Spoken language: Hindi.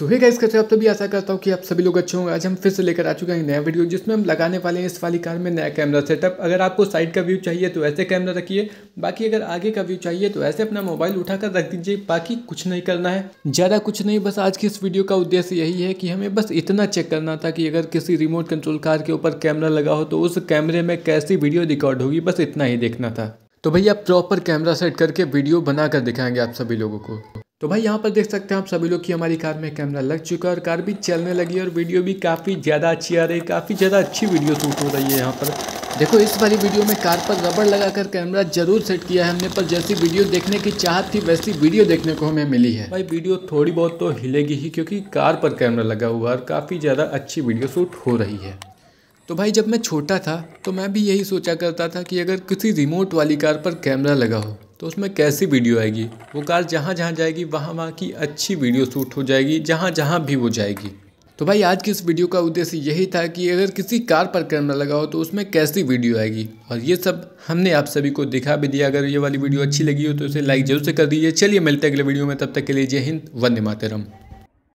सो हे गाइस, कैसे आप सभी? आशा करता हूँ कि आप सभी लोग अच्छे होंगे। आज हम फिर से लेकर आ चुके हैं नया वीडियो जिसमें हम लगाने वाले हैं इस वाली कार में नया कैमरा सेटअप। अगर आपको साइड का व्यू चाहिए तो ऐसे कैमरा रखिए, बाकी अगर आगे का व्यू चाहिए तो ऐसे अपना मोबाइल उठाकर रख दीजिए। बाकी कुछ नहीं करना है, ज़्यादा कुछ नहीं। बस आज की इस वीडियो का उद्देश्य यही है कि हमें बस इतना चेक करना था कि अगर किसी रिमोट कंट्रोल कार के ऊपर कैमरा लगा हो तो उस कैमरे में कैसी वीडियो रिकॉर्ड होगी, बस इतना ही देखना था। तो भैया प्रॉपर कैमरा सेट करके वीडियो बनाकर दिखाएंगे आप सभी लोगों को। तो भाई यहाँ पर देख सकते हैं आप सभी लोग कि हमारी कार में कैमरा लग चुका है और कार भी चलने लगी है और वीडियो भी काफ़ी ज़्यादा अच्छी आ रही है, काफ़ी ज़्यादा अच्छी वीडियो शूट हो रही है। यहाँ पर देखो, इस वाली वीडियो में कार पर रबड़ लगाकर कैमरा जरूर सेट किया है हमने, पर जैसी वीडियो देखने की चाहत थी वैसी वीडियो देखने को हमें मिली है। भाई वीडियो थोड़ी बहुत तो हिलेगी ही, क्योंकि कार पर कैमरा लगा हुआ है और काफ़ी ज़्यादा अच्छी वीडियो शूट हो रही है। तो भाई जब मैं छोटा था तो मैं भी यही सोचा करता था कि अगर किसी रिमोट वाली कार पर कैमरा लगा हो तो उसमें कैसी वीडियो आएगी, वो कार जहाँ जहाँ जाएगी वहाँ वहाँ की अच्छी वीडियो शूट हो जाएगी, जहाँ जहाँ भी वो जाएगी। तो भाई आज की इस वीडियो का उद्देश्य यही था कि अगर किसी कार पर कैमरा लगा हो तो उसमें कैसी वीडियो आएगी, और ये सब हमने आप सभी को दिखा भी दिया। अगर ये वाली वीडियो अच्छी लगी हो तो इसे लाइक जरूर से कर दीजिए। चलिए मिलते हैं अगले वीडियो में, तब तक के लिए जय हिंद, वंदे मातरम।